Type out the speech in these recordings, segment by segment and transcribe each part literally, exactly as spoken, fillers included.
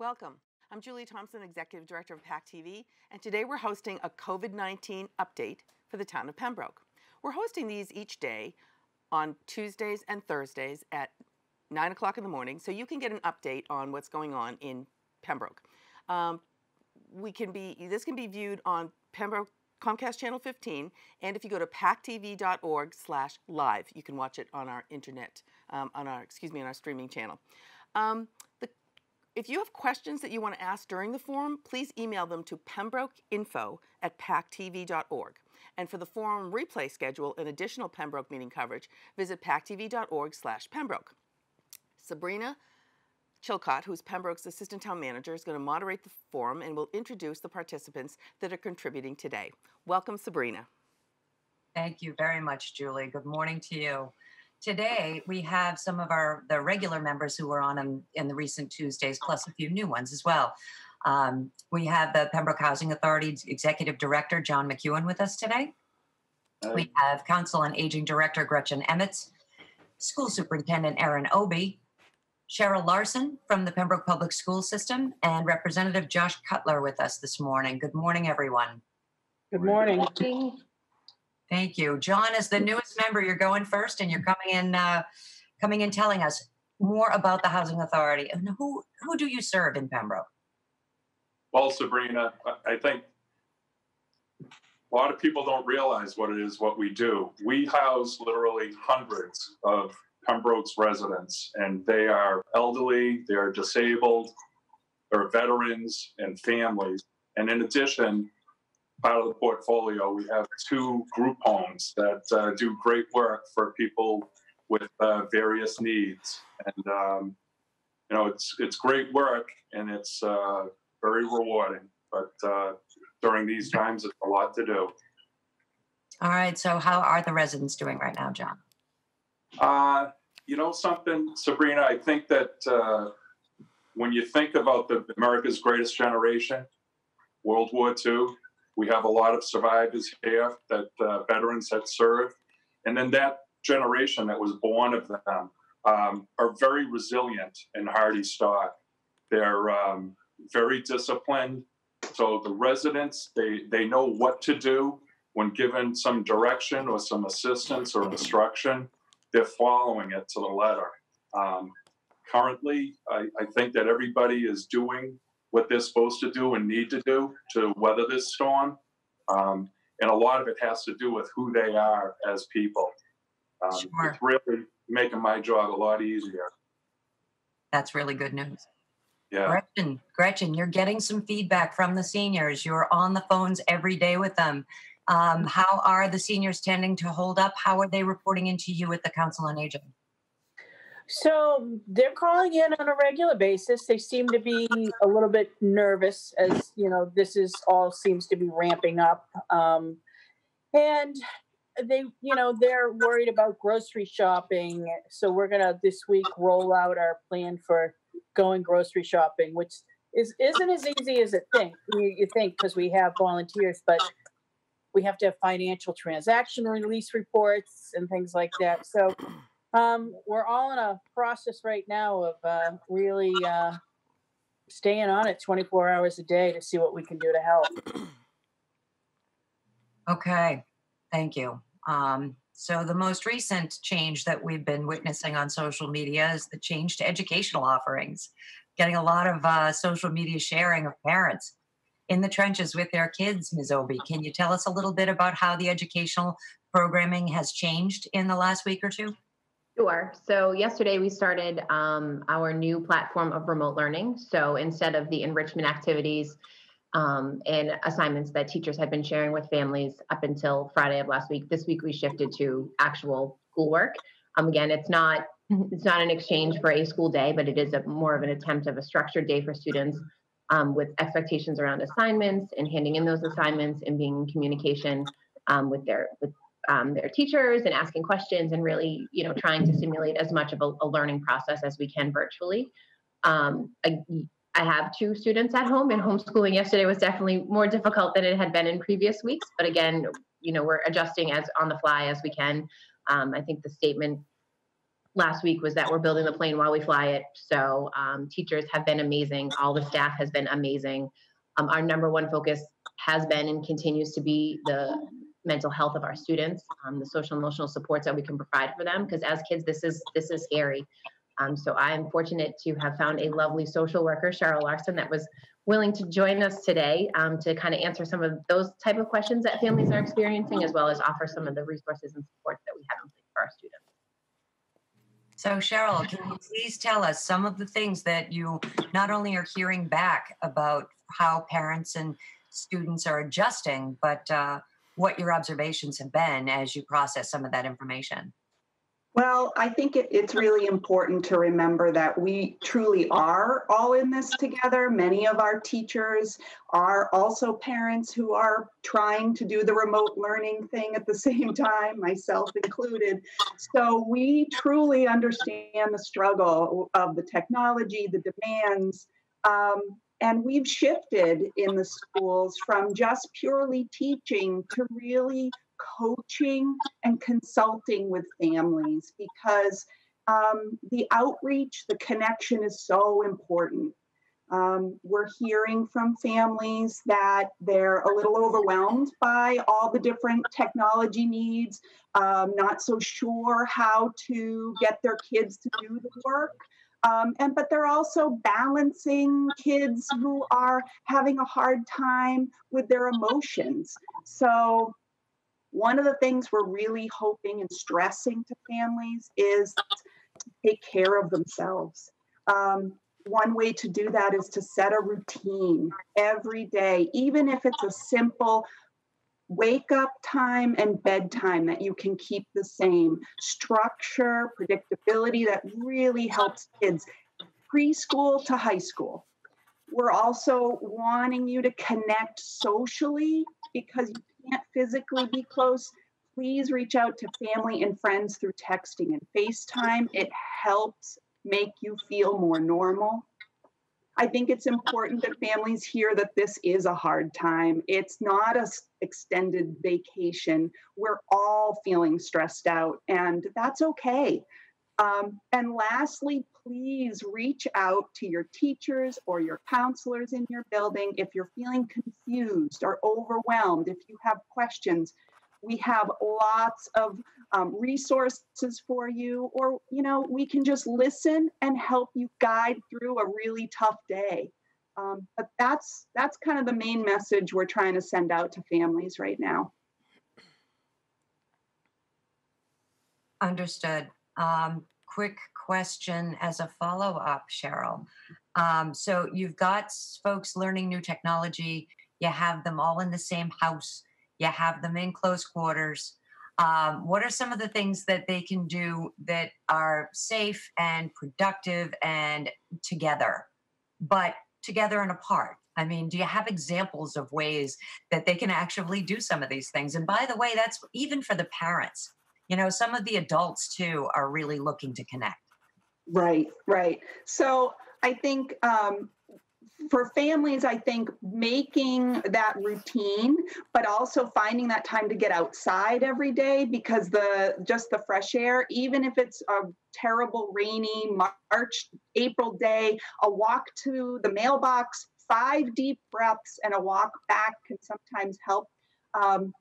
Welcome. I'm Julie Thompson, Executive Director of PAC T V, and today we're hosting a COVID nineteen update for the town of Pembroke. We're hosting these each day on Tuesdays and Thursdays at nine o'clock in the morning, so you can get an update on what's going on in Pembroke. Um, we can be, this can be viewed on Pembroke Comcast Channel fifteen, and if you go to pac T V dot org slash live, you can watch it on our internet, um, on our, excuse me, on our streaming channel. Um, the, if you have questions that you want to ask during the forum, please email them to pembroke info at pac T V dot org. And for the forum replay schedule and additional Pembroke meeting coverage, visit pac T V dot org slash Pembroke. Sabrina Chilcott, who's Pembroke's Assistant Town Manager, is going to moderate the forum and will introduce the participants that are contributing today. Welcome, Sabrina. Thank you very much, Julie. Good morning to you. Today, we have some of our the regular members who were on in, in the recent Tuesdays, plus a few new ones as well. Um, we have the Pembroke Housing Authority's Executive Director, John McEwen, with us today. Hi. We have Council on Aging Director, Gretchen Emmets, School Superintendent, Erin Obey, Cheryl Larson from the Pembroke Public School System, and Representative Josh Cutler with us this morning. Good morning, everyone. Good morning. Thank you. John is the newest member. You're going first, and you're coming in uh, coming in telling us more about the Housing Authority. And who, who do you serve in Pembroke? Well, Sabrina, I think a lot of people don't realize what it is, what we do. We house literally hundreds of Pembroke's residents, and they are elderly, they are disabled, they're veterans and families. And in addition, part of the portfolio, we have two group homes that uh, do great work for people with uh, various needs. And, um, you know, it's, it's great work, and it's uh, very rewarding. But uh, during these times, it's a lot to do. All right. So how are the residents doing right now, John? Uh, you know something, Sabrina, I think that uh, when you think about the America's Greatest Generation, World War Two, we have a lot of survivors here that uh, veterans that served. And then that generation that was born of them um, are very resilient and hardy stock. They're um, very disciplined. So the residents, they, they know what to do when given some direction or some assistance or instruction. They're following it to the letter. Um, currently, I, I think that everybody is doing what they're supposed to do and need to do to weather this storm. Um, and a lot of it has to do with who they are as people. Um, sure. It's really making my job a lot easier. That's really good news. Yeah. Gretchen, Gretchen, you're getting some feedback from the seniors. You're on the phones every day with them. Um, how are the seniors tending to hold up? How are they reporting into you at the Council on Aging? So they're calling in on a regular basis. They seem to be a little bit nervous as, you know, this is all seems to be ramping up. Um, and they, you know, they're worried about grocery shopping. So we're going to this week roll out our plan for going grocery shopping, which is, isn't as easy as it think, you, you think, because we have volunteers, but we have to have financial transaction release reports and things like that. So um, we're all in a process right now of uh, really uh, staying on it twenty-four hours a day to see what we can do to help. Okay. Thank you. Um, so the most recent change that we've been witnessing on social media is the change to educational offerings. Getting a lot of uh, social media sharing of parents in the trenches with their kids, Miz Obey. Can you tell us a little bit about how the educational programming has changed in the last week or two? Sure. So yesterday we started um, our new platform of remote learning. So instead of the enrichment activities um, and assignments that teachers had been sharing with families up until Friday of last week, this week we shifted to actual schoolwork. Um, again, it's not it's not an exchange for a school day, but it is a, more of an attempt of a structured day for students. Um, with expectations around assignments and handing in those assignments and being in communication um, with their with um, their teachers and asking questions and really, you know, trying to simulate as much of a, a learning process as we can virtually. Um, I, I have two students at home, and homeschooling yesterday was definitely more difficult than it had been in previous weeks. But again, you know, we're adjusting as on the fly as we can. Um, I think the statement last week was that we're building the plane while we fly it. So um, teachers have been amazing. All the staff has been amazing. Um, our number one focus has been and continues to be the mental health of our students, um, the social and emotional supports that we can provide for them. Because as kids, this is this is scary. Um, so I am fortunate to have found a lovely social worker, Cheryl Larson, that was willing to join us today um, to kind of answer some of those type of questions that families are experiencing, as well as offer some of the resources and supports that we have in place for our students. So Cheryl, can you please tell us some of the things that you not only are hearing back about how parents and students are adjusting, but uh, what your observations have been as you process some of that information? Well, I think it, it's really important to remember that we truly are all in this together. Many of our teachers are also parents who are trying to do the remote learning thing at the same time, myself included. So we truly understand the struggle of the technology, the demands, um, and we've shifted in the schools from just purely teaching to really coaching and consulting with families, because um, the outreach, the connection is so important. Um, we're hearing from families that they're a little overwhelmed by all the different technology needs, um, not so sure how to get their kids to do the work. Um, and but they're also balancing kids who are having a hard time with their emotions. So one of the things we're really hoping and stressing to families is to take care of themselves. Um, one way to do that is to set a routine every day, even if it's a simple wake up time and bedtime that you can keep the same. Structure, predictability, that really helps kids preschool to high school. We're also wanting you to connect socially, because you can't physically be close. Please reach out to family and friends through texting and FaceTime. It helps make you feel more normal. I think it's important that families hear that this is a hard time. It's not an extended vacation. We're all feeling stressed out, and that's okay. Um, and lastly, please reach out to your teachers or your counselors in your building if you're feeling confused or overwhelmed, if you have questions. We have lots of um, resources for you, or, you know, we can just listen and help you guide through a really tough day. Um, but that's, that's kind of the main message we're trying to send out to families right now. Understood. Um, quick question as a follow-up, Cheryl. Um, so you've got folks learning new technology. You have them all in the same house. You have them in close quarters. Um, what are some of the things that they can do that are safe and productive and together, but together and apart? I mean, do you have examples of ways that they can actually do some of these things? And by the way, that's even for the parents. You know, some of the adults, too, are really looking to connect. Right, right. So I think um, for families, I think making that routine, but also finding that time to get outside every day, because the just the fresh air, even if it's a terrible, rainy March, April day, a walk to the mailbox, five deep breaths and a walk back can sometimes help. Um,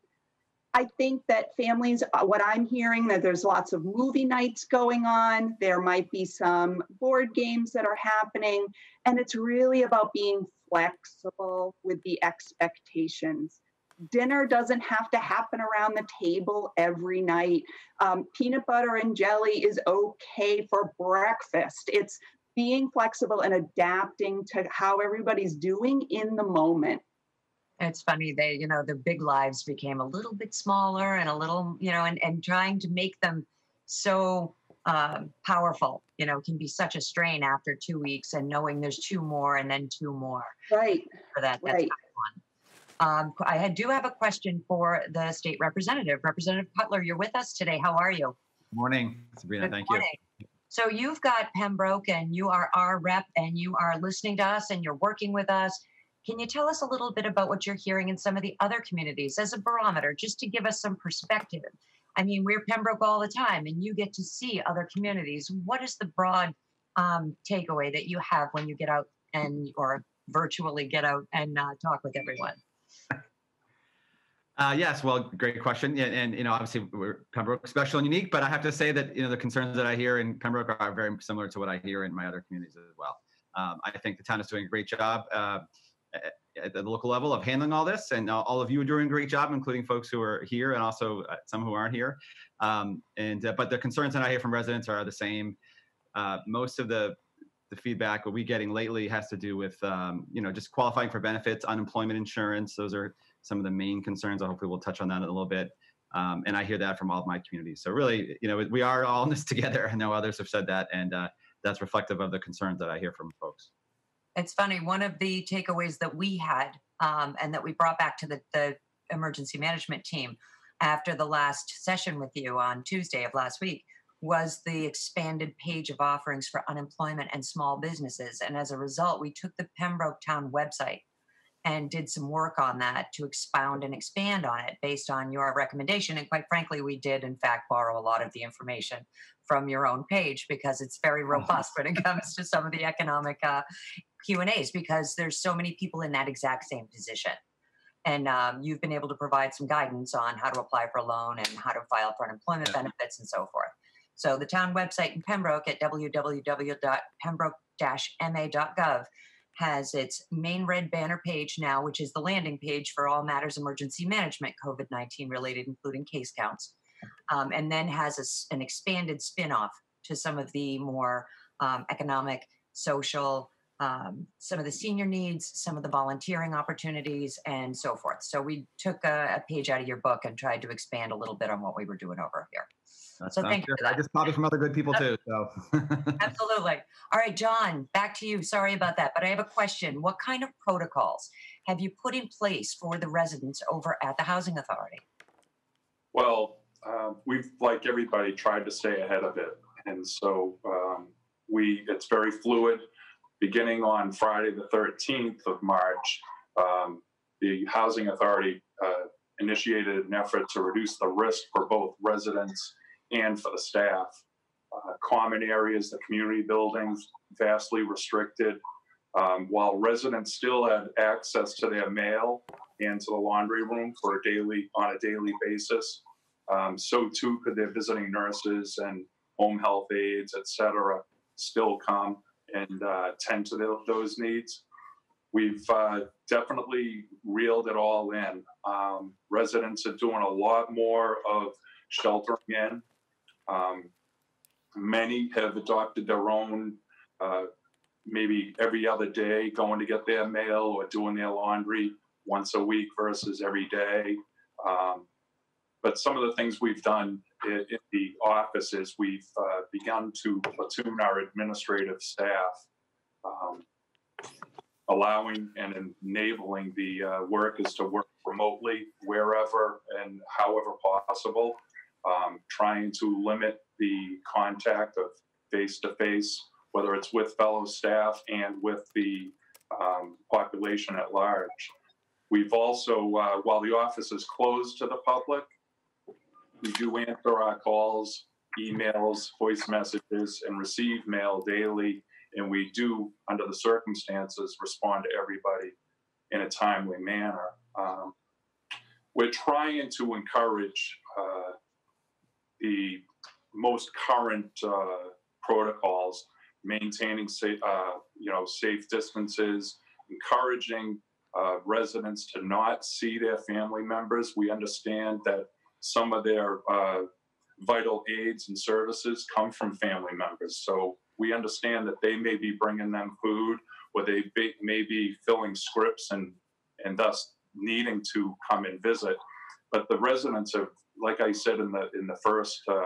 I think that families, what I'm hearing, that there's lots of movie nights going on. There might be some board games that are happening. And it's really about being flexible with the expectations. Dinner doesn't have to happen around the table every night. Um, peanut butter and jelly is okay for breakfast. It's being flexible and adapting to how everybody's doing in the moment. It's funny, they, you know, their big lives became a little bit smaller and a little, you know, and, and trying to make them so um, powerful, you know, can be such a strain after two weeks and knowing there's two more and then two more. Right. For that, that's right. One. Um, I do have a question for the state representative. Representative Cutler, you're with us today. How are you? Good morning, Sabrina. Good thank morning. you. So you've got Pembroke and you are our rep and you are listening to us and you're working with us. Can you tell us a little bit about what you're hearing in some of the other communities as a barometer, just to give us some perspective I mean, we're Pembroke all the time, and you get to see other communities. What is the broad um, takeaway that you have when you get out and or virtually get out and uh, talk with everyone? Uh, yes, well, great question. And, and you know, obviously, we're Pembroke special and unique, but I have to say that, you know, the concerns that I hear in Pembroke are very similar to what I hear in my other communities as well. Um, I think the town is doing a great job uh, at the local level of handling all this, and uh, all of you are doing a great job, including folks who are here and also uh, some who aren't here. Um, and uh, but the concerns that I hear from residents are the same. Uh, most of the the feedback that we're getting lately has to do with um, you know, just qualifying for benefits, unemployment insurance. Those are some of the main concerns. I hope we will touch on that in a little bit. Um, and I hear that from all of my communities. So really, you know, we are all in this together. I know others have said that, and uh, that's reflective of the concerns that I hear from folks. It's funny, one of the takeaways that we had um, and that we brought back to the, the emergency management team after the last session with you on Tuesday of last week was the expanded page of offerings for unemployment and small businesses. And as a result, we took the Pembroke Town website and did some work on that to expound and expand on it based on your recommendation. And quite frankly, we did, in fact, borrow a lot of the information from your own page, because it's very robust when it comes to some of the economic uh, Q and A's, because there's so many people in that exact same position. And um, you've been able to provide some guidance on how to apply for a loan and how to file for unemployment yeah. benefits and so forth. So the town website in Pembroke at w w w dot pembroke dash m a dot gov has its main red banner page now, which is the landing page for all matters emergency management, COVID nineteen related, including case counts, um, and then has a, an expanded spin-off to some of the more um, economic, social, um, some of the senior needs, some of the volunteering opportunities, and so forth. So we took a, a page out of your book and tried to expand a little bit on what we were doing over here. That's so thank good. you for that. I just copied from other good people too. So. Absolutely. All right, John, back to you. Sorry about that, but I have a question. What kind of protocols have you put in place for the residents over at the Housing Authority? Well, um, we've, like everybody, tried to stay ahead of it. And so um, we, it's very fluid. Beginning on Friday, the thirteenth of March, um, the Housing Authority uh, initiated an effort to reduce the risk for both residents and for the staff. Uh, common areas, the community buildings, vastly restricted. Um, while residents still had access to their mail and to the laundry room for a daily, on a daily basis, um, so too could their visiting nurses and home health aides, et cetera, still come and uh, tend to the, those needs. We've uh, definitely reeled it all in. Um, residents are doing a lot more of sheltering in. Um, many have adopted their own, uh, maybe every other day, going to get their mail or doing their laundry once a week versus every day. Um, but some of the things we've done in, in the office is we've uh, begun to platoon our administrative staff, um, allowing and enabling the uh, workers to work remotely wherever and however possible. Um, trying to limit the contact of face-to-face, whether it's with fellow staff and with the um, population at large. We've also, uh, while the office is closed to the public, we do answer our calls, emails, voice messages, and receive mail daily. And we do, under the circumstances, respond to everybody in a timely manner. Um, we're trying to encourage uh, the most current uh, protocols, maintaining safe, uh, you know, safe distances, encouraging uh, residents to not see their family members. We understand that some of their uh, vital aids and services come from family members. So we understand that they may be bringing them food, or they be, may be filling scripts and, and thus needing to come and visit. But the residents have, like I said in the in the first uh,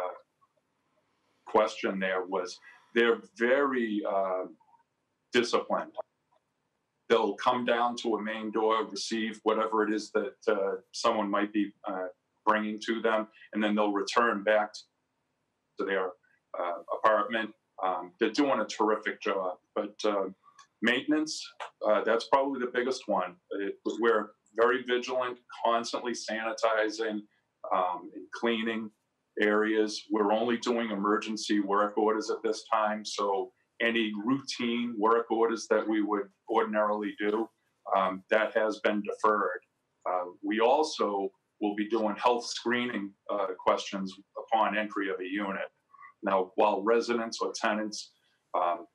question, there was they're very uh, disciplined. They'll come down to a main door, receive whatever it is that uh, someone might be uh, bringing to them, and then they'll return back to their uh, apartment. Um, they're doing a terrific job. But uh, maintenance, uh, that's probably the biggest one. It, we're very vigilant, constantly sanitizing um, and cleaning areas. We're only doing emergency work orders at this time, so any routine work orders that we would ordinarily do, um, that has been deferred. Uh, we also will be doing health screening uh, questions upon entry of a unit. Now, while residents or tenants, um,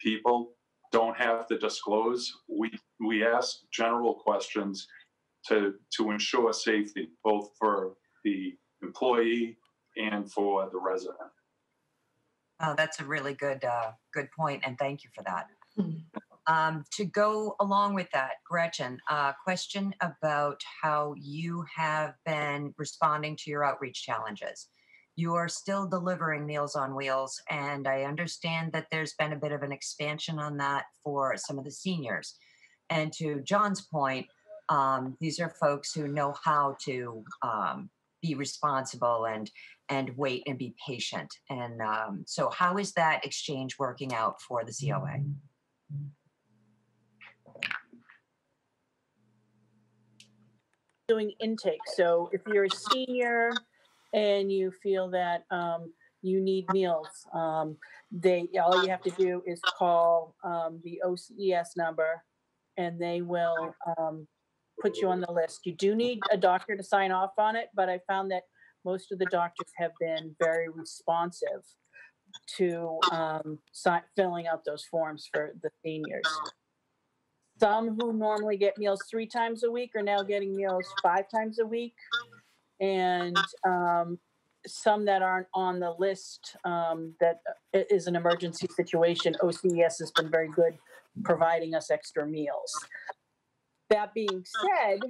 people don't have to disclose, we, we ask general questions to, to ensure safety, both for the employee and for the resident. Oh, that's a really good, uh, good point, and thank you for that. Um, to go along with that, Gretchen, a uh, question about how you have been responding to your outreach challenges. You are still delivering Meals on Wheels, and I understand that there's been a bit of an expansion on that for some of the seniors. And to John's point, um, these are folks who know how to um, be responsible and and wait and be patient. And um, so how is that exchange working out for the C O A? Doing intake. So if you're a senior and you feel that um, you need meals, um, they all you have to do is call um, the O C E S number, and they will um, put you on the list. You do need a doctor to sign off on it, but I found that most of the doctors have been very responsive to um, filling out those forms for the seniors. Some who normally get meals three times a week are now getting meals five times a week. And um, some that aren't on the list, um, that is an emergency situation, O C E S has been very good providing us extra meals. That being said,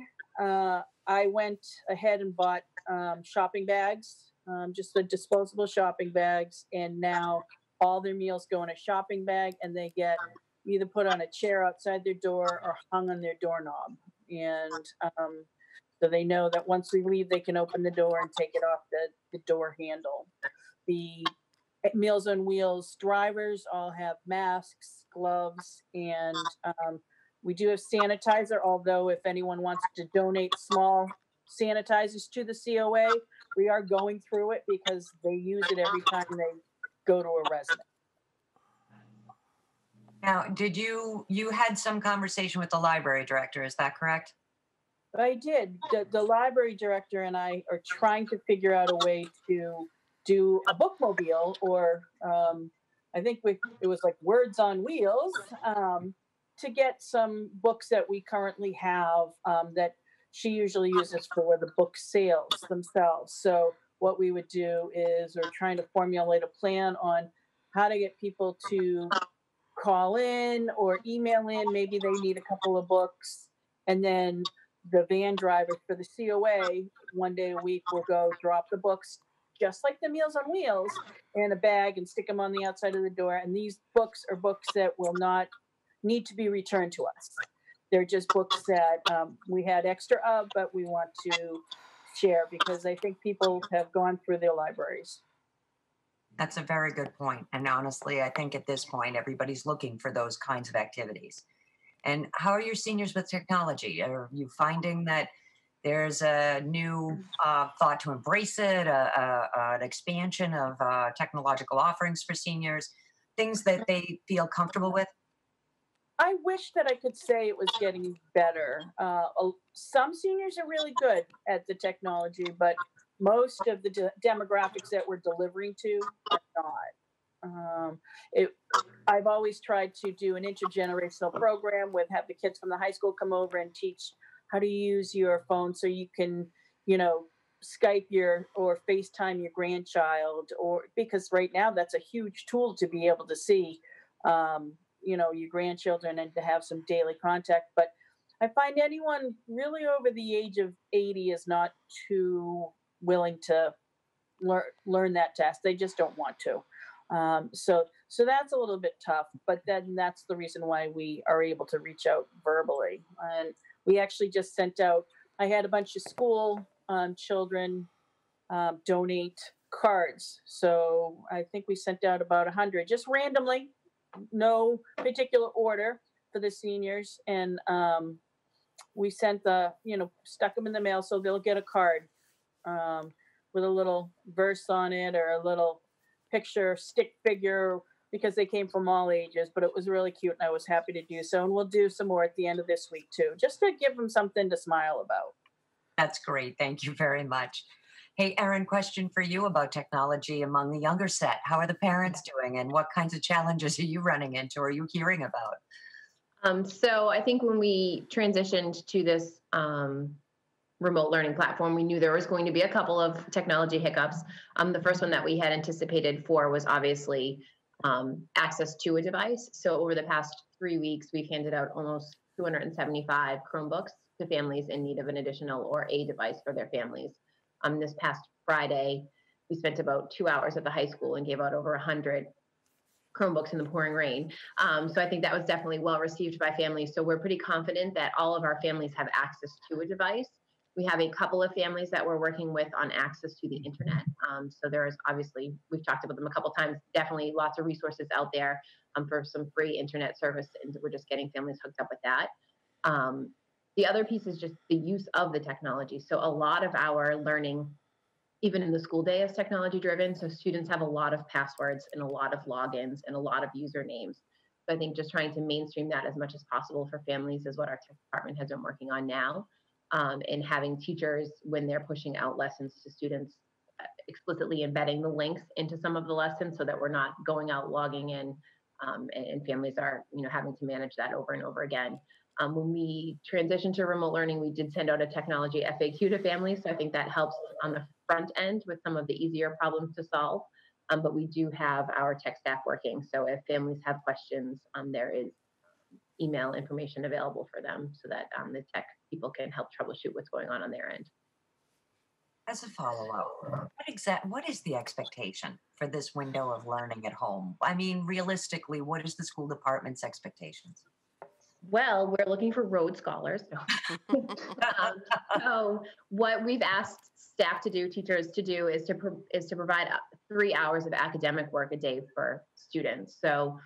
uh, I went ahead and bought um, shopping bags, um, just the disposable shopping bags, and now all their meals go in a shopping bag, and they get either put on a chair outside their door or hung on their doorknob. And um, so they know that once we leave, they can open the door and take it off the, the door handle. The Meals on Wheels drivers all have masks, gloves, and um, we do have sanitizer, although if anyone wants to donate small sanitizers to the C O A, we are going through it because they use it every time they go to a resident. Now, did you, you had some conversation with the library director, is that correct? I did. The, the library director and I are trying to figure out a way to do a bookmobile, or um, I think we, it was like Words on Wheels, um, to get some books that we currently have um, that she usually uses for the book sales themselves. So what we would do is we're trying to formulate a plan on how to get people to call in or email in. Maybe they need a couple of books, and then the van driver for the C O A one day a week will go drop the books, just like the Meals on Wheels, in a bag and stick them on the outside of the door. And these books are books that will not need to be returned to us. They're just books that um, we had extra of, but we want to share because I think people have gone through their libraries. That's a very good point. And honestly, I think at this point, everybody's looking for those kinds of activities. And how are your seniors with technology? Are you finding that there's a new uh, thought to embrace it, a, a, an expansion of uh, technological offerings for seniors, things that they feel comfortable with? I wish that I could say it was getting better. Uh, some seniors are really good at the technology, but most of the de- demographics that we're delivering to are not. Um, it, I've always tried to do an intergenerational program with have the kids from the high school come over and teach how to use your phone so you can, you know, Skype your or FaceTime your grandchild, or because right now that's a huge tool to be able to see, um, you know, your grandchildren and to have some daily contact. But I find anyone really over the age of eighty is not too willing to learn learn that task. They just don't want to. Um, so, so that's a little bit tough, but then that's the reason why we are able to reach out verbally. And we actually just sent out, I had a bunch of school um, children um, donate cards. So I think we sent out about a hundred just randomly, no particular order for the seniors. And um, we sent the, you know, stuck them in the mail so they'll get a card. Um, with a little verse on it or a little picture, stick figure, because they came from all ages. But it was really cute, and I was happy to do so. And we'll do some more at the end of this week, too, just to give them something to smile about. That's great. Thank you very much. Hey, Erin, question for you about technology among the younger set. How are the parents doing, and what kinds of challenges are you running into or are you hearing about? Um, so I think when we transitioned to this um, remote learning platform, we knew there was going to be a couple of technology hiccups. Um, the first one that we had anticipated for was obviously um, access to a device. So over the past three weeks, we've handed out almost two hundred seventy-five Chromebooks to families in need of an additional or a device for their families. Um, this past Friday, we spent about two hours at the high school and gave out over one hundred Chromebooks in the pouring rain. Um, so I think that was definitely well received by families. So we're pretty confident that all of our families have access to a device. We have a couple of families that we're working with on access to the internet. Um, so there is obviously, we've talked about them a couple times, definitely lots of resources out there um, for some free internet service. And we're just getting families hooked up with that. Um, The other piece is just the use of the technology. So a lot of our learning, even in the school day, is technology driven. So students have a lot of passwords and a lot of logins and a lot of usernames. So I think just trying to mainstream that as much as possible for families is what our tech department has been working on now. Um, and having teachers, when they're pushing out lessons to students, explicitly embedding the links into some of the lessons so that we're not going out logging in um, and, and families are, you know, having to manage that over and over again. Um, when we transitioned to remote learning, we did send out a technology F A Q to families. So I think that helps on the front end with some of the easier problems to solve. Um, but we do have our tech staff working. So if families have questions, um, there is email information available for them so that um, the tech people can help troubleshoot what's going on on their end. As a follow-up, what exact what is the expectation for this window of learning at home? I mean, realistically, what is the school department's expectations? Well, we're looking for Rhodes Scholars. um, so what we've asked staff to do, teachers to do, is to pro is to provide three hours of academic work a day for students. So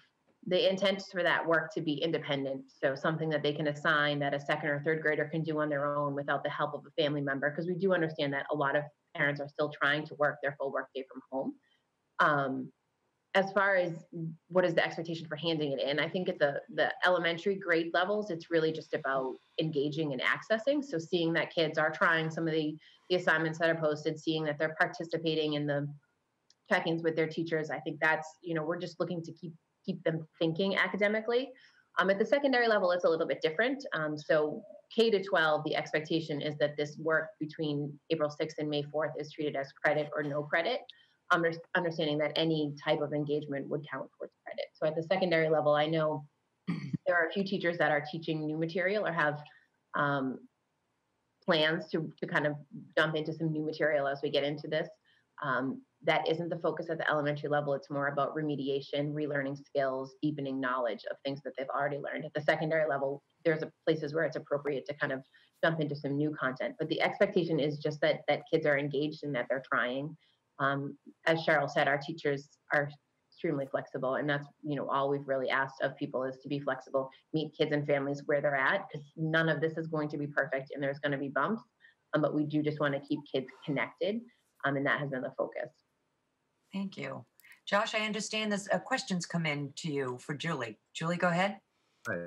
the intent is for that work to be independent. So something that they can assign that a second or third grader can do on their own without the help of a family member, because we do understand that a lot of parents are still trying to work their full work day from home. Um, As far as what is the expectation for handing it in, I think at the, the elementary grade levels, it's really just about engaging and accessing. So seeing that kids are trying some of the, the assignments that are posted, seeing that they're participating in the check-ins with their teachers, I think that's, you know, we're just looking to keep, keep them thinking academically. Um, at the secondary level, it's a little bit different. Um, so K to twelve, the expectation is that this work between April sixth and May fourth is treated as credit or no credit. Understanding that any type of engagement would count towards credit. So at the secondary level, I know there are a few teachers that are teaching new material or have um, plans to, to kind of jump into some new material as we get into this. Um, that isn't the focus at the elementary level. It's more about remediation, relearning skills, deepening knowledge of things that they've already learned. At the secondary level, there's a places where it's appropriate to kind of jump into some new content. But the expectation is just that, that kids are engaged and that they're trying. Um, as Cheryl said, our teachers are extremely flexible, and that's, you know, all we've really asked of people is to be flexible, meet kids and families where they're at, because none of this is going to be perfect and there's going to be bumps, um, but we do just want to keep kids connected, um, and that has been the focus. Thank you. Josh, I understand this uh, questions come in to you for Julie. Julie, go ahead.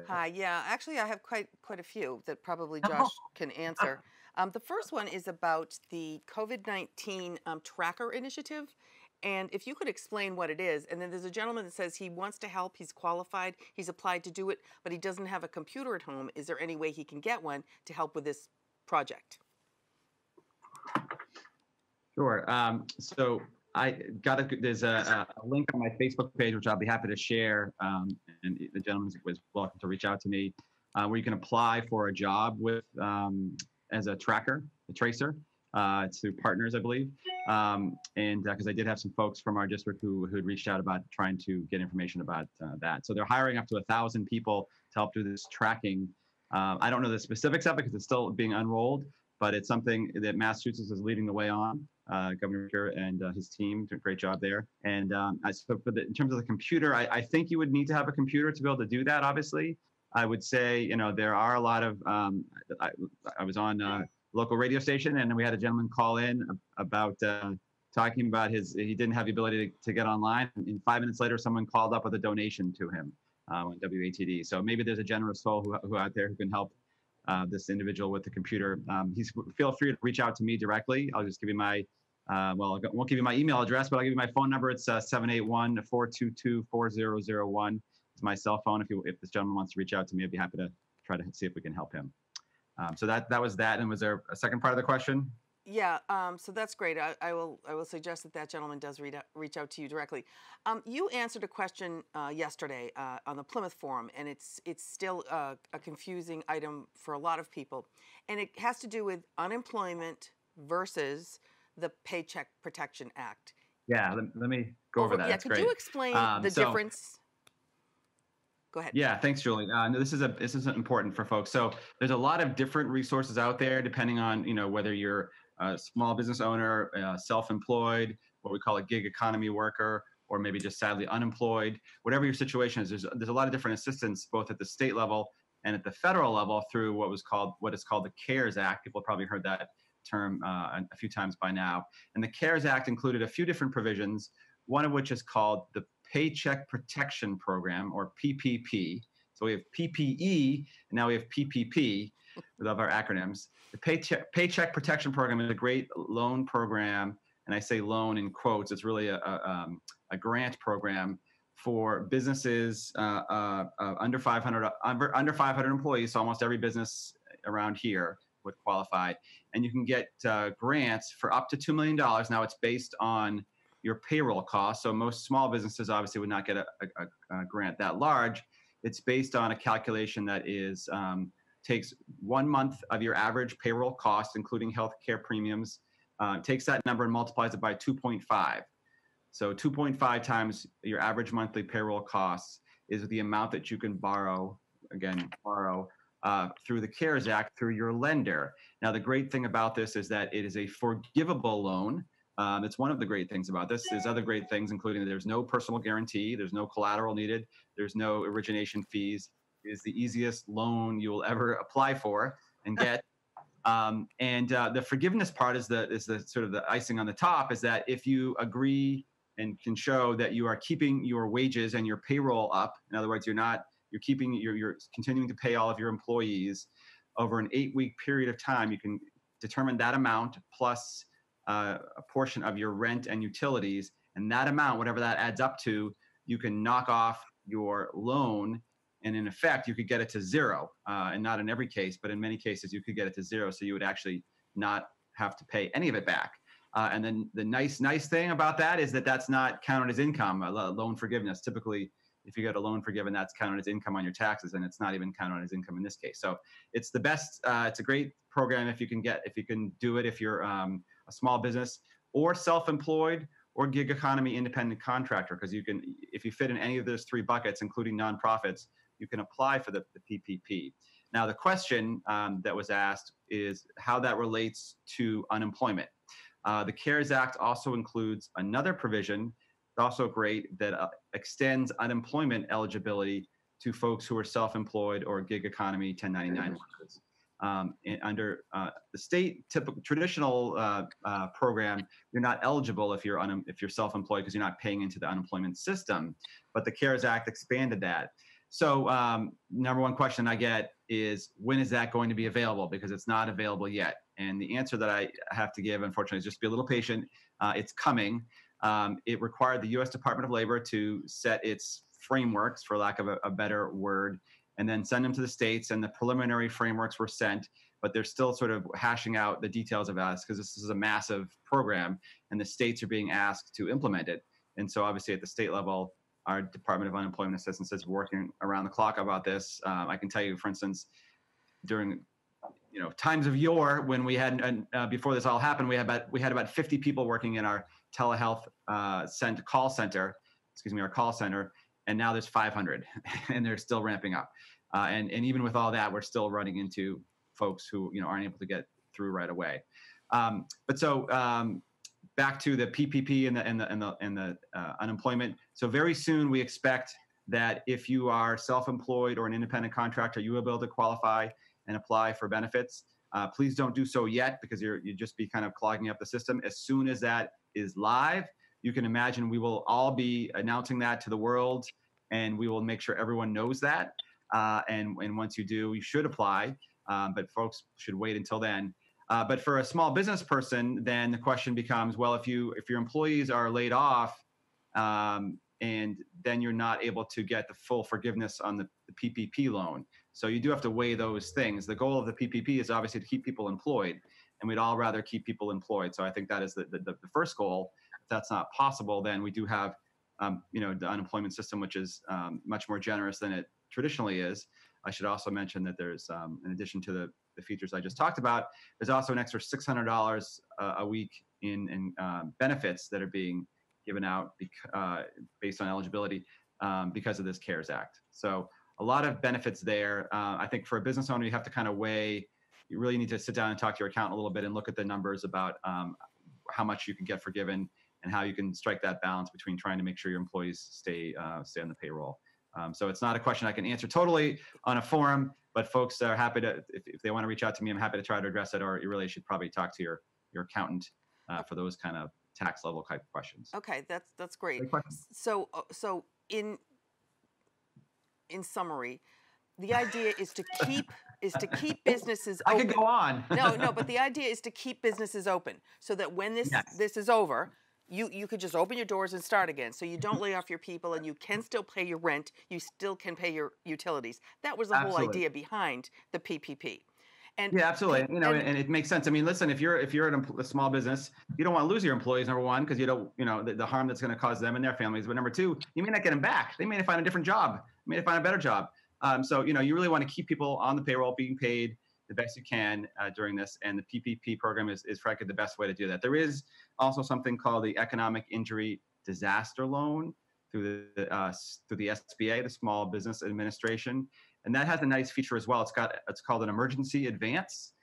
Hi, yeah, actually I have quite, quite a few that probably Josh oh. can answer. Oh. Um, the first one is about the COVID nineteen um, tracker initiative, and if you could explain what it is. And then there's a gentleman that says he wants to help, he's qualified, he's applied to do it, but he doesn't have a computer at home. Is there any way he can get one to help with this project? Sure. Um, so I got a, there's a, a link on my Facebook page, which I'll be happy to share, um, and the gentleman was welcome to reach out to me, uh, where you can apply for a job with um, as a tracker, a tracer. Uh, it's through partners, I believe. Um, and because uh, I did have some folks from our district who who had reached out about trying to get information about uh, that. So they're hiring up to a thousand people to help do this tracking. Uh, I don't know the specifics of it because it's still being unrolled, but it's something that Massachusetts is leading the way on. Uh, Governor Kerr and uh, his team did a great job there. And um, I, so for the, in terms of the computer, I, I think you would need to have a computer to be able to do that, obviously. I would say, you know, there are a lot of, um, I, I was on uh, local radio station, and we had a gentleman call in about uh, talking about his, he didn't have the ability to, to get online. And five minutes later, someone called up with a donation to him uh, on W A T D. So maybe there's a generous soul who, who out there who can help uh, this individual with the computer. Um, he's, feel free to reach out to me directly. I'll just give you my, uh, well, I won't give you my email address, but I'll give you my phone number. It's uh, seven eight one, four two two, four zero zero one. It's my cell phone. If you, if this gentleman wants to reach out to me, I'd be happy to try to see if we can help him. Um, so that, that was that. And was there a second part of the question? Yeah, um, so that's great. I, I will I will suggest that that gentleman does read out, reach out to you directly. Um, you answered a question uh, yesterday uh, on the Plymouth Forum, and it's, it's still uh, a confusing item for a lot of people. And it has to do with unemployment versus the Paycheck Protection Act. Yeah, let, let me go over, over that. Yeah, could you explain um, the so, difference? Go ahead. Yeah, thanks, Julie. Uh, no, this is a this is important for folks. So there's a lot of different resources out there, depending on you know whether you're a small business owner, uh, self-employed, what we call a gig economy worker, or maybe just sadly unemployed. Whatever your situation is, there's there's a lot of different assistance both at the state level and at the federal level through what was called what is called the CARES Act. People have probably heard that term uh, a few times by now. And the CARES Act included a few different provisions, one of which is called the Paycheck Protection Program, or P P P. So we have P P E, and now we have P P P. We love our acronyms. The Paycheck, Paycheck Protection Program is a great loan program, and I say loan in quotes. It's really a, a, um, a grant program for businesses uh, uh, uh, under five hundred under, under five hundred employees. So almost every business around here would qualify, and you can get uh, grants for up to two million dollars. Now it's based on your payroll costs. So most small businesses obviously would not get a, a, a grant that large. It's based on a calculation that is um, takes one month of your average payroll cost, including healthcare premiums, uh, takes that number and multiplies it by two point five. So two point five times your average monthly payroll costs is the amount that you can borrow, again, borrow uh, through the CARES Act through your lender. Now, the great thing about this is that it is a forgivable loan. Um, it's one of the great things about this. There's other great things, including that there's no personal guarantee, there's no collateral needed, there's no origination fees. It is the easiest loan you will ever apply for and get. Um, and uh, the forgiveness part is the is the sort of the icing on the top. Is that if you agree and can show that you are keeping your wages and your payroll up, in other words, you're not you're keeping you're you're continuing to pay all of your employees over an eight-week period of time, you can determine that amount plus Uh, a portion of your rent and utilities, and that amount, whatever that adds up to, you can knock off your loan, and in effect, you could get it to zero. Uh, and not in every case, but in many cases, you could get it to zero, so you would actually not have to pay any of it back. Uh, and then the nice, nice thing about that is that that's not counted as income. A loan forgiveness, typically, if you get a loan forgiven, that's counted as income on your taxes, and it's not even counted as income in this case. So it's the best. Uh, it's a great program if you can get, if you can do it, if you're um, a small business or self-employed or gig economy independent contractor, because you can, if you fit in any of those three buckets, including nonprofits, you can apply for the, the P P P. Now, the question um, that was asked is how that relates to unemployment. Uh, the CARES Act also includes another provision, also great, that uh, extends unemployment eligibility to folks who are self-employed or gig economy ten ninety-nine workers. Um, and under uh, the state typical traditional uh, uh, program, you're not eligible if you're un if you're self-employed because you're not paying into the unemployment system. But the CARES Act expanded that. So um, number one question I get is, when is that going to be available? Because it's not available yet. And the answer that I have to give, unfortunately, is just be a little patient. Uh, it's coming. Um, it required the U S Department of Labor to set its frameworks, for lack of a, a better word, and then send them to the states, and the preliminary frameworks were sent, but they're still sort of hashing out the details of this because this is a massive program and the states are being asked to implement it. And so obviously at the state level, our Department of Unemployment Assistance is working around the clock about this. Um, I can tell you, for instance, during you know times of yore, when we had, uh, before this all happened, we had about, we had about fifty people working in our telehealth uh, sent call center, excuse me, our call center, and now there's five hundred, and they're still ramping up. Uh, and, and even with all that, we're still running into folks who you know aren't able to get through right away. Um, but so um, back to the P P P and the, and the, and the, and the uh, unemployment. So very soon we expect that if you are self-employed or an independent contractor, you will be able to qualify and apply for benefits. Uh, please don't do so yet, because you're, you'd just be kind of clogging up the system. As soon as that is live, you can imagine we will all be announcing that to the world, and we will make sure everyone knows that. Uh, and, and once you do, you should apply, um, but folks should wait until then. Uh, but for a small business person, then the question becomes, well, if you if your employees are laid off, um, and then you're not able to get the full forgiveness on the, the P P P loan. So you do have to weigh those things. The goal of the P P P is obviously to keep people employed, and we'd all rather keep people employed. So I think that is the, the, the first goal. If that's not possible, then we do have um, you know, the unemployment system, which is um, much more generous than it traditionally is. I should also mention that there's, um, in addition to the, the features I just talked about, there's also an extra six hundred dollars uh, a week in, in um, benefits that are being given out uh, based on eligibility um, because of this CARES Act. So a lot of benefits there. Uh, I think for a business owner, you have to kind of weigh, you really need to sit down and talk to your accountant a little bit and look at the numbers about um, how much you can get forgiven and how you can strike that balance between trying to make sure your employees stay, uh, stay on the payroll. Um, so it's not a question I can answer totally on a forum, but folks are happy to, if, if they want to reach out to me, I'm happy to try to address it, or you really should probably talk to your, your accountant uh, for those kind of tax level type questions. Okay, that's, that's great. So, so in, in summary, the idea is to keep, is to keep businesses open. I could go on. no, no, but the idea is to keep businesses open so that when this, yes. this is over, You, you could just open your doors and start again. So you don't lay off your people, and you can still pay your rent. You still can pay your utilities. That was the absolutely. whole idea behind the P P P. And yeah, absolutely. And, you know, and, and it makes sense. I mean, listen, if you're if you're an, a small business, you don't want to lose your employees, number one, because you don't, you know, the, the harm that's going to cause them and their families. But number two, you may not get them back. They may find a different job. They may find a better job. Um, so, you know, you really want to keep people on the payroll being paid the best you can uh, during this, and the P P P program is, is frankly the best way to do that. There is also something called the Economic Injury Disaster Loan through the uh, through the S B A, the Small Business Administration, and that has a nice feature as well. It's got it's called an emergency advance,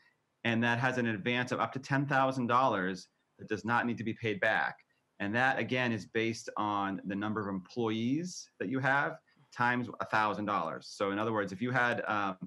and that has an advance of up to ten thousand dollars that does not need to be paid back, and that again is based on the number of employees that you have times one thousand dollars. So in other words, if you had um,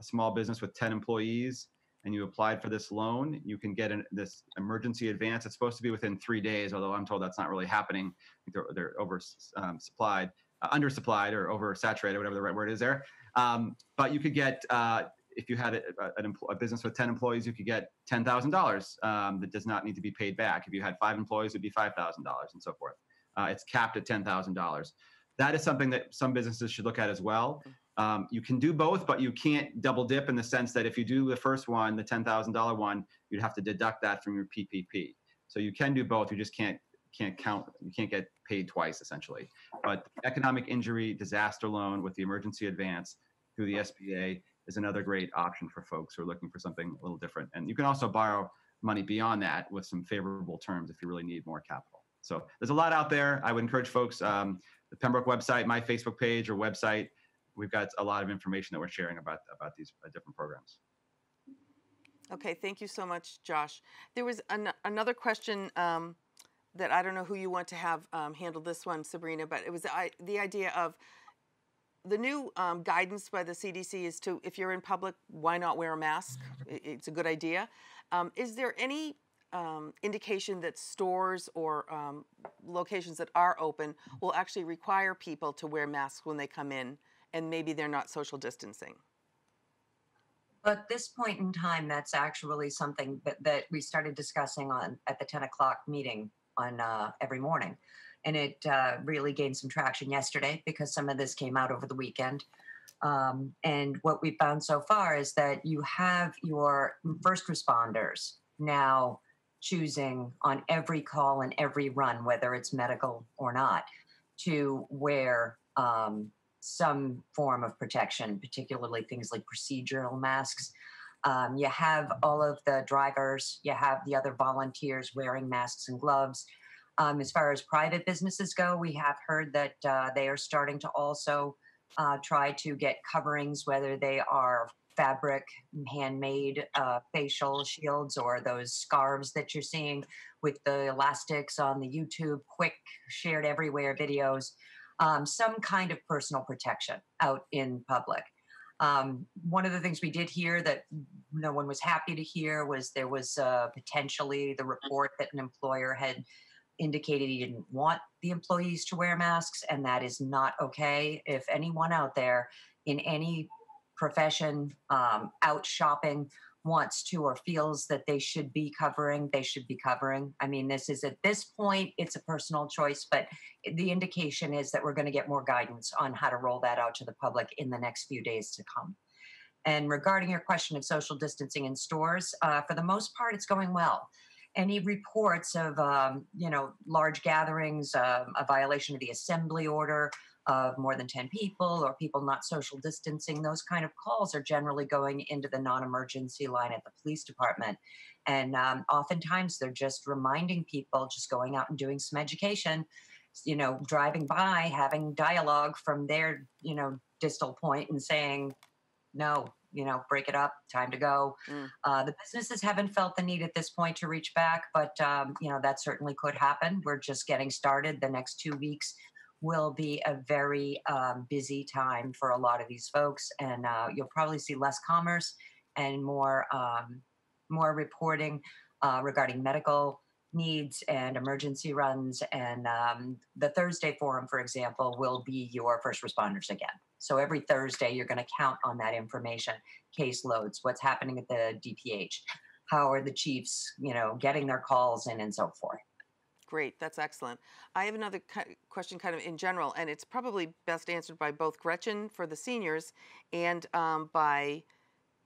a small business with ten employees and you applied for this loan, you can get an, this emergency advance. It's supposed to be within three days, although I'm told that's not really happening. They're, they're over um, supplied, uh, undersupplied or oversaturated, whatever the right word is there. Um, but you could get, uh, if you had a, a, a business with ten employees, you could get ten thousand dollars um, that does not need to be paid back. If you had five employees, it would be five thousand dollars and so forth. Uh, it's capped at ten thousand dollars. That is something that some businesses should look at as well. Um, you can do both, but you can't double dip in the sense that if you do the first one, the ten thousand dollar one, you'd have to deduct that from your P P P. So you can do both. You just can't can't count. You can't get paid twice, essentially. But the Economic Injury Disaster Loan with the emergency advance through the S B A is another great option for folks who are looking for something a little different. And you can also borrow money beyond that with some favorable terms if you really need more capital. So there's a lot out there. I would encourage folks, um, the Pembroke website, my Facebook page or website. We've got a lot of information that we're sharing about, about these different programs. Okay, thank you so much, Josh. There was an, another question um, that I don't know who you want to have um, handle this one, Sabrina, but it was the, I, the idea of the new um, guidance by the C D C is to, if you're in public, why not wear a mask? It, it's a good idea. Um, is there any um, indication that stores or um, locations that are open will actually require people to wear masks when they come in? And maybe they're not social distancing. At this point in time, that's actually something that, that we started discussing on at the ten o'clock meeting on uh, every morning. And it uh, really gained some traction yesterday because some of this came out over the weekend. Um, and what we found so far is that you have your first responders now choosing on every call and every run, whether it's medical or not, to wear um, some form of protection, particularly things like procedural masks. Um, you have all of the drivers, you have the other volunteers wearing masks and gloves. Um, as far as private businesses go, we have heard that uh, they are starting to also uh, try to get coverings, whether they are fabric, handmade uh, facial shields, or those scarves that you're seeing with the elastics on the YouTube quick shared everywhere videos. Um, some kind of personal protection out in public. Um, one of the things we did hear that no one was happy to hear was there was uh, potentially the report that an employer had indicated he didn't want the employees to wear masks, and that is not okay. If anyone out there in any profession um, out shopping wants to or feels that they should be covering, they should be covering. I mean, this is at this point, it's a personal choice, but the indication is that we're going to get more guidance on how to roll that out to the public in the next few days to come. And regarding your question of social distancing in stores, uh, for the most part, it's going well. Any reports of, um, you know, large gatherings, uh, a violation of the assembly order of more than ten people or people not social distancing, those kind of calls are generally going into the non-emergency line at the police department. And um, oftentimes they're just reminding people, just going out and doing some education, you know, driving by, having dialogue from their, you know, distal point and saying, no, you know, break it up, time to go. Mm. Uh, the businesses haven't felt the need at this point to reach back, but, um, you know, that certainly could happen. We're just getting started. The next two weeks will be a very um, busy time for a lot of these folks. And uh, you'll probably see less commerce and more, um, more reporting uh, regarding medical needs and emergency runs. And um, the Thursday forum, for example, will be your first responders again. So every Thursday, you're going to count on that information, caseloads, what's happening at the D P H, how are the chiefs, you know, getting their calls in and so forth. Great. That's excellent. I have another question kind of in general, and it's probably best answered by both Gretchen for the seniors and um, by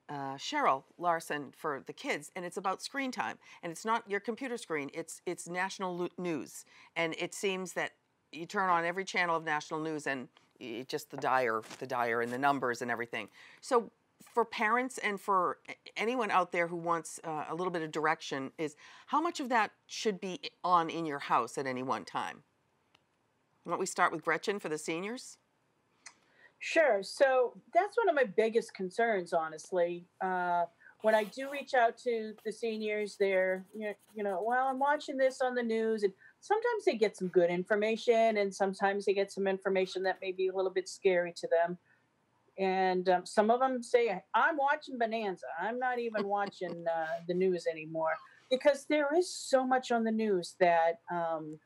uh, Cheryl Larson for the kids. And it's about screen time. And it's not your computer screen. It's, it's national news. And it seems that you turn on every channel of national news and it just the dire, the dire and the numbers and everything. So for parents and for anyone out there who wants uh, a little bit of direction, is how much of that should be on in your house at any one time? Why don't we start with Gretchen for the seniors? Sure. So that's one of my biggest concerns, honestly. Uh, when I do reach out to the seniors, they're, you know, well, I'm watching this on the news, and sometimes they get some good information, and sometimes they get some information that may be a little bit scary to them. And um, some of them say, I'm watching Bonanza. I'm not even watching uh, the news anymore, because there is so much on the news that, um,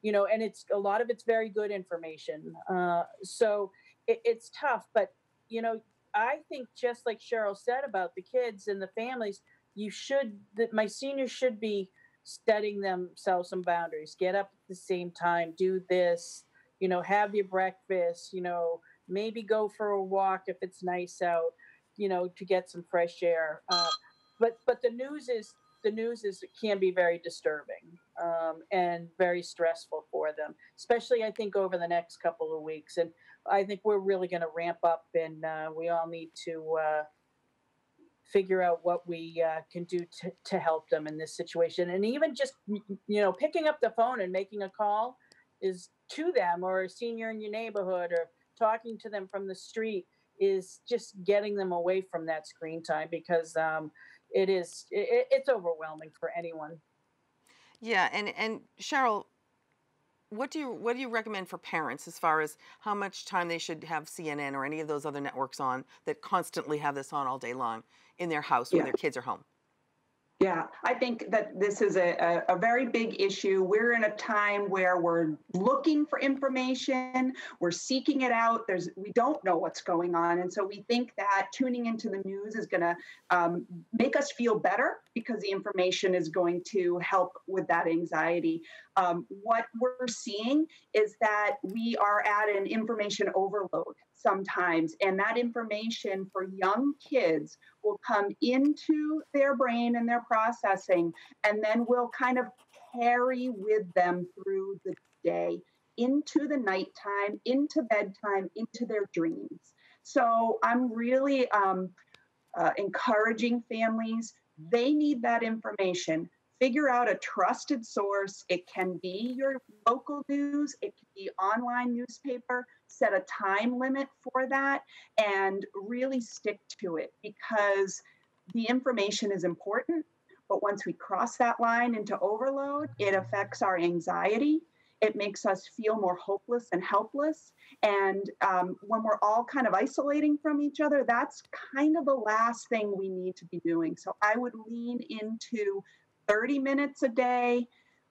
you know, and it's a lot of it's very good information. Uh, so it, it's tough. But, you know, I think just like Cheryl said about the kids and the families, you should, that my seniors should be setting themselves some boundaries. Get up at the same time, do this, you know, have your breakfast, you know, maybe go for a walk if it's nice out, you know, to get some fresh air. Uh, but but the news is, the news is, it can be very disturbing um, and very stressful for them, especially I think over the next couple of weeks. And I think we're really going to ramp up, and uh, we all need to uh, figure out what we uh, can do to, to help them in this situation. And even just, you know, picking up the phone and making a call is to them, or a senior in your neighborhood, or talking to them from the street, is just getting them away from that screen time, because um, it is, it, it's overwhelming for anyone. Yeah. And, and Cheryl, what do you, what do you recommend for parents as far as how much time they should have C N N or any of those other networks on that constantly have this on all day long in their house when yeah. their kids are home? Yeah, I think that this is a, a, a very big issue. We're in a time where we're looking for information, we're seeking it out. There's, we don't know what's going on. And so we think that tuning into the news is gonna um, make us feel better, because the information is going to help with that anxiety. Um, what we're seeing is that we are at an information overload sometimes, and that information for young kids will come into their brain and their processing, and then will kind of carry with them through the day, into the nighttime, into bedtime, into their dreams. So I'm really um, uh, encouraging families. They need that information. Figure out a trusted source. It can be your local news. It can be online newspaper. Set a time limit for that and really stick to it, because the information is important. But once we cross that line into overload, it affects our anxiety. It makes us feel more hopeless and helpless. And um, when we're all kind of isolating from each other, that's kind of the last thing we need to be doing. So I would lean into thirty minutes a day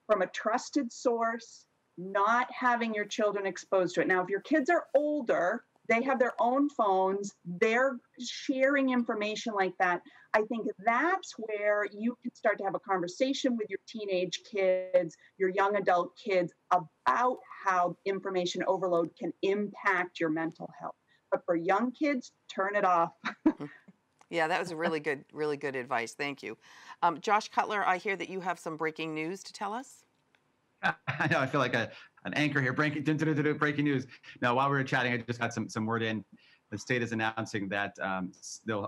from a trusted source, not having your children exposed to it. Now, if your kids are older, they have their own phones, they're sharing information like that. I think that's where you can start to have a conversation with your teenage kids, your young adult kids about how information overload can impact your mental health. But for young kids, turn it off. Yeah, that was really good, really good advice. Thank you. Um, Josh Cutler, I hear that you have some breaking news to tell us. I know, I feel like a, an anchor here, breaking, breaking news. Now, while we were chatting, I just got some, some word in. The state is announcing that um,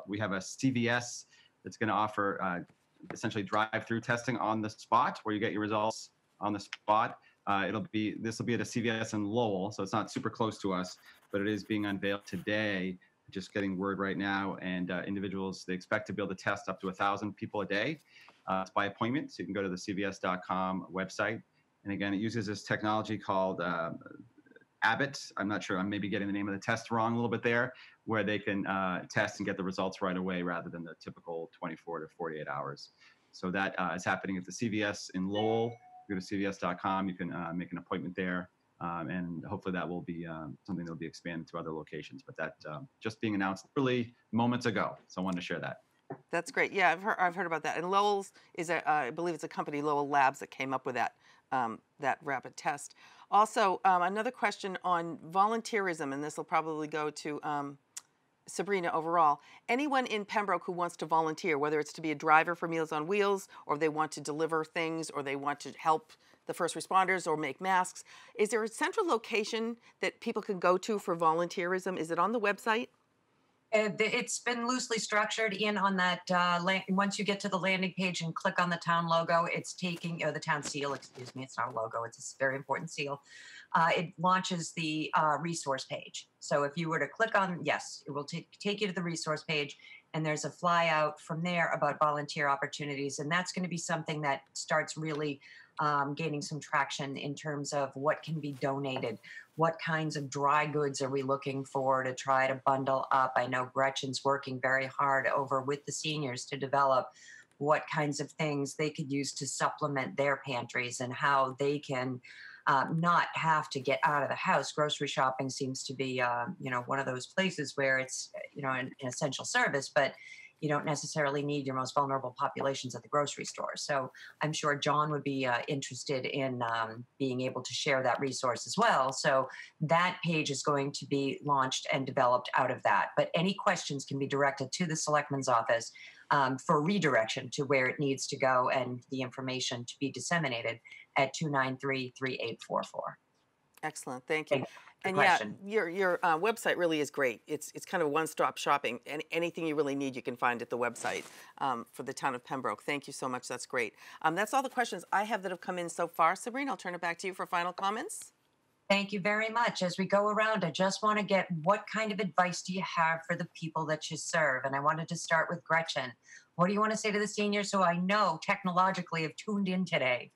we have a C V S that's going to offer uh, essentially drive-through testing on the spot, where you get your results on the spot. Uh, it'll be, this will be at a C V S in Lowell, so it's not super close to us, but it is being unveiled today. Just getting word right now, and uh, individuals, they expect to be able to test up to one thousand people a day. Uh, it's by appointment, so you can go to the C V S dot com website. And again, it uses this technology called uh, Abbott. I'm not sure, I'm maybe getting the name of the test wrong a little bit there, where they can uh, test and get the results right away rather than the typical twenty-four to forty-eight hours. So that uh, is happening at the C V S in Lowell. Go to C V S dot com, you can uh, make an appointment there. Um, and hopefully that will be um, something that will be expanded to other locations. But that um, just being announced literally moments ago. So I wanted to share that. That's great. Yeah, I've heard, I've heard about that. And Lowell's is, a, uh, I believe it's a company, Lowell Labs, that came up with that, um, that rapid test. Also, um, another question on volunteerism, and this will probably go to um, Sabrina overall. Anyone in Pembroke who wants to volunteer, whether it's to be a driver for Meals on Wheels, or they want to deliver things, or they want to help the first responders or make masks. Is there a central location that people can go to for volunteerism? Is it on the website? It's been loosely structured in on that, uh, once you get to the landing page and click on the town logo, it's taking, or the town seal, excuse me, it's not a logo, it's a very important seal. Uh, it launches the uh, resource page. So if you were to click on, yes, it will take, take you to the resource page, and there's a fly out from there about volunteer opportunities. And that's gonna be something that starts really Um, gaining some traction in terms of what can be donated. What kinds of dry goods are we looking for to try to bundle up? I know Gretchen's working very hard over with the seniors to develop what kinds of things they could use to supplement their pantries and how they can um, not have to get out of the house. Grocery shopping seems to be, uh, you know, one of those places where it's, you know, an, an essential service, but you don't necessarily need your most vulnerable populations at the grocery store. So I'm sure John would be uh, interested in um, being able to share that resource as well. So that page is going to be launched and developed out of that. But any questions can be directed to the Selectman's Office um, for redirection to where it needs to go and the information to be disseminated at two nine three, three eight four four. Excellent. Thank you. Thank you. And question. Yeah, your, your uh, website really is great. It's, it's kind of one-stop shopping, and anything you really need you can find at the website um, for the town of Pembroke. Thank you so much. That's great. Um, that's all the questions I have that have come in so far. Sabrina, I'll turn it back to you for final comments. Thank you very much. As we go around, I just want to get what kind of advice do you have for the people that you serve? And I wanted to start with Gretchen. What do you want to say to the seniors who I know technologically have tuned in today?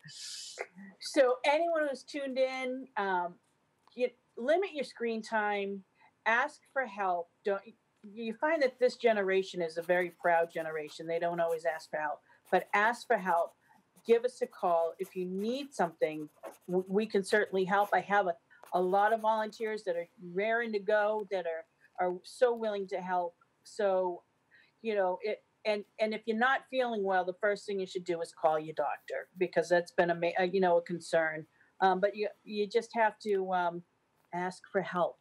So anyone who's tuned in, um, you limit your screen time, ask for help. Don't you find that this generation is a very proud generation? They don't always ask for help, but ask for help. Give us a call. If you need something, we can certainly help. I have a, a lot of volunteers that are raring to go, that are, are so willing to help. So, you know, it, and, and if you're not feeling well, the first thing you should do is call your doctor, because that's been a, a you know, a concern. Um, but you, you just have to um, ask for help.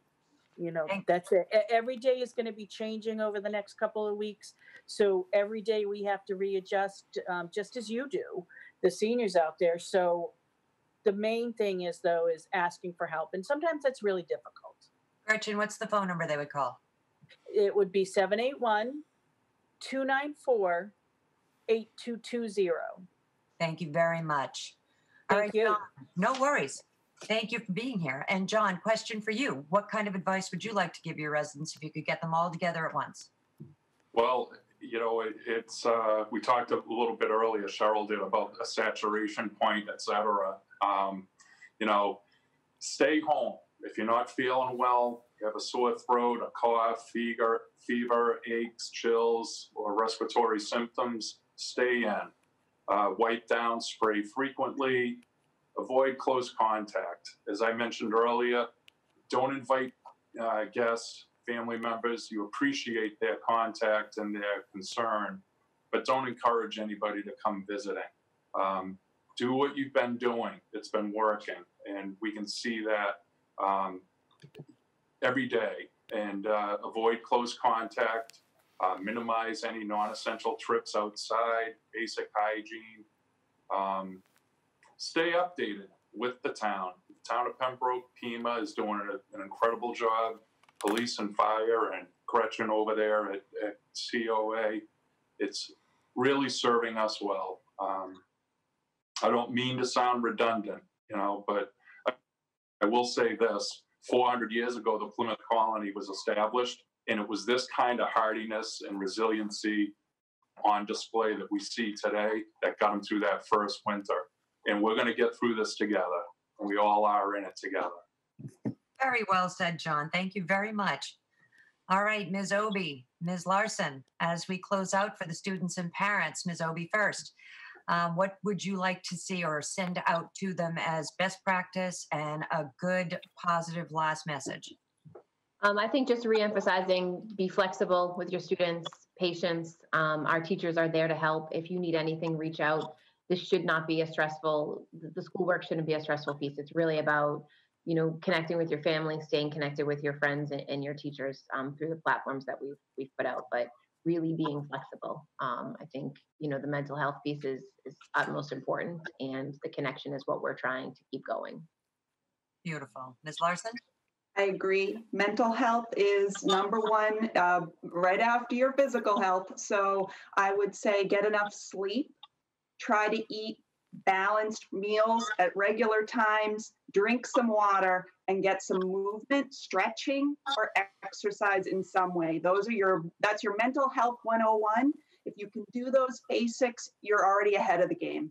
You know, that's it. Every day is going to be changing over the next couple of weeks. So every day we have to readjust, um, just as you do, the seniors out there. So the main thing is, though, is asking for help. And sometimes that's really difficult. Gretchen, what's the phone number they would call? It would be seven eight one, two nine four, eight two two zero. Thank you very much. Thank All right, you. John, no worries. Thank you for being here. And John, question for you. What kind of advice would you like to give your residents if you could get them all together at once? Well, you know, it, it's, uh, we talked a little bit earlier, Cheryl did, about a saturation point, et cetera. Um, you know, stay home. If you're not feeling well, you have a sore throat, a cough, fever, fever, aches, chills, or respiratory symptoms, stay in. Uh, wipe down, spray frequently, avoid close contact. As I mentioned earlier, don't invite uh, guests, family members. You appreciate their contact and their concern, but don't encourage anybody to come visiting. Um, do what you've been doing. It's been working, and we can see that um, every day. And uh, avoid close contact. Uh, minimize any non-essential trips outside, basic hygiene. Um, stay updated with the town. The town of Pembroke, Pima, is doing a, an incredible job. Police and fire and Gretchen over there at, at C O A. It's really serving us well. Um, I don't mean to sound redundant, you know, but I, I will say this. four hundred years ago, the Plymouth Colony was established. And it was this kind of hardiness and resiliency on display that we see today that got them through that first winter. And we're going to get through this together. And we all are in it together. Very well said, John. Thank you very much. All right, Miz Obey, Miz Larson, as we close out for the students and parents, Miz Obey first, um, what would you like to see or send out to them as best practice and a good, positive last message? Um, I think just reemphasizing, be flexible with your students, patience. Um, our teachers are there to help. If you need anything, reach out. This should not be a stressful, the schoolwork shouldn't be a stressful piece. It's really about, you know, connecting with your family, staying connected with your friends and, and your teachers um, through the platforms that we've, we've put out, but really being flexible. Um, I think, you know, the mental health piece is, is utmost important, and the connection is what we're trying to keep going. Beautiful. Miz Larson? I agree. Mental health is number one, uh, right after your physical health. So I would say get enough sleep, try to eat balanced meals at regular times, drink some water, and get some movement, stretching, or exercise in some way. Those are your, that's your mental health one oh one. If you can do those basics, you're already ahead of the game.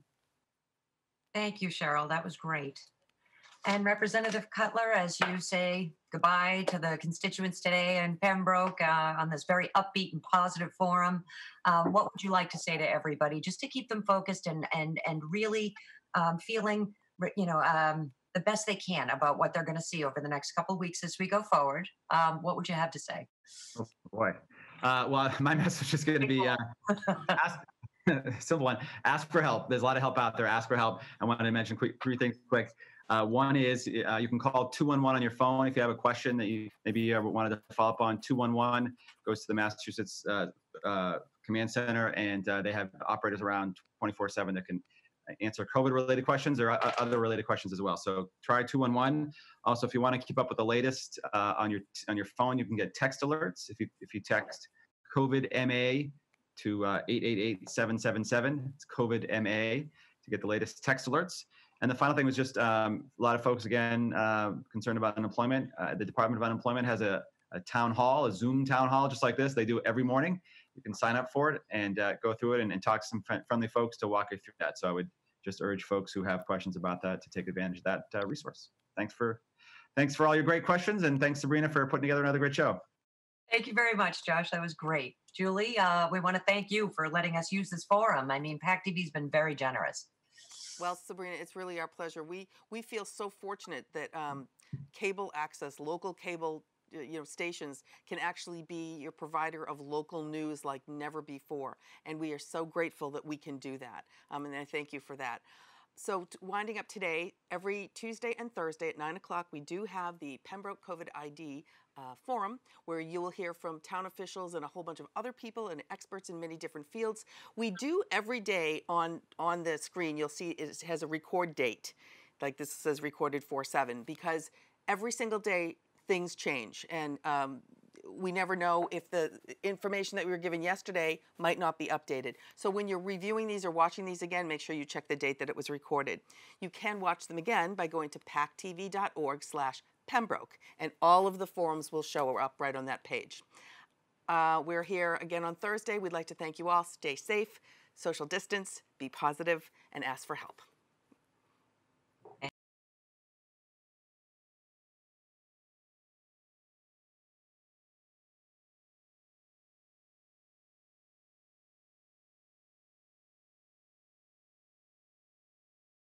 Thank you, Cheryl. That was great. And Representative Cutler, as you say goodbye to the constituents today in Pembroke uh, on this very upbeat and positive forum, um, what would you like to say to everybody just to keep them focused and and and really um, feeling, you know, um, the best they can about what they're going to see over the next couple of weeks as we go forward? Um, what would you have to say? Oh boy, uh, well, my message is going to be uh, ask simple one: ask for help. There's a lot of help out there. Ask for help. I wanted to mention quick, three things quick. Uh, one is uh, you can call two one one on your phone if you have a question that you maybe uh, wanted to follow up on. two one one goes to the Massachusetts uh, uh, Command Center, and uh, they have operators around twenty-four seven that can answer COVID-related questions or other related questions as well. So try two one one. Also, if you want to keep up with the latest uh, on your on your phone, you can get text alerts. If you if you text COVID M A to uh, eight eight eight, seven seven seven, it's COVID M A to get the latest text alerts. And the final thing was just um, a lot of folks, again, uh, concerned about unemployment. Uh, the Department of Unemployment has a, a town hall, a Zoom town hall, just like this. They do it every morning. You can sign up for it and uh, go through it and, and talk to some friendly folks to walk you through that. So I would just urge folks who have questions about that to take advantage of that uh, resource. Thanks for, thanks for all your great questions. And thanks, Sabrina, for putting together another great show. Thank you very much, Josh. That was great. Julie, uh, we want to thank you for letting us use this forum. I mean, PAC T V has been very generous. Well, Sabrina, it's really our pleasure. We we feel so fortunate that um, cable access, local cable, you know, stations can actually be your provider of local news like never before, and we are so grateful that we can do that. Um, and I thank you for that. So winding up today, every Tuesday and Thursday at nine o'clock, we do have the Pembroke COVID I D uh, forum, where you will hear from town officials and a whole bunch of other people and experts in many different fields. We do every day on, on the screen, you'll see it has a record date, like this says recorded four seven, because every single day things change. And um, we never know if the information that we were given yesterday might not be updated. So when you're reviewing these or watching these again, make sure you check the date that it was recorded. You can watch them again by going to pac T V dot org slash Pembroke, and all of the forums will show up right on that page. Uh, we're here again on Thursday. We'd like to thank you all. Stay safe, social distance, be positive, and ask for help.